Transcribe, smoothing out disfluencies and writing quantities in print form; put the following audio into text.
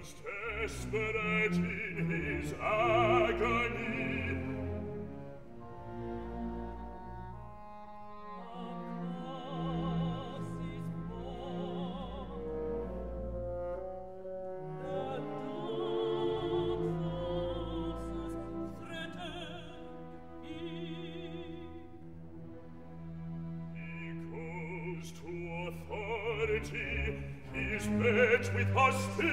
Most desperate in his agony. He is met with hostility.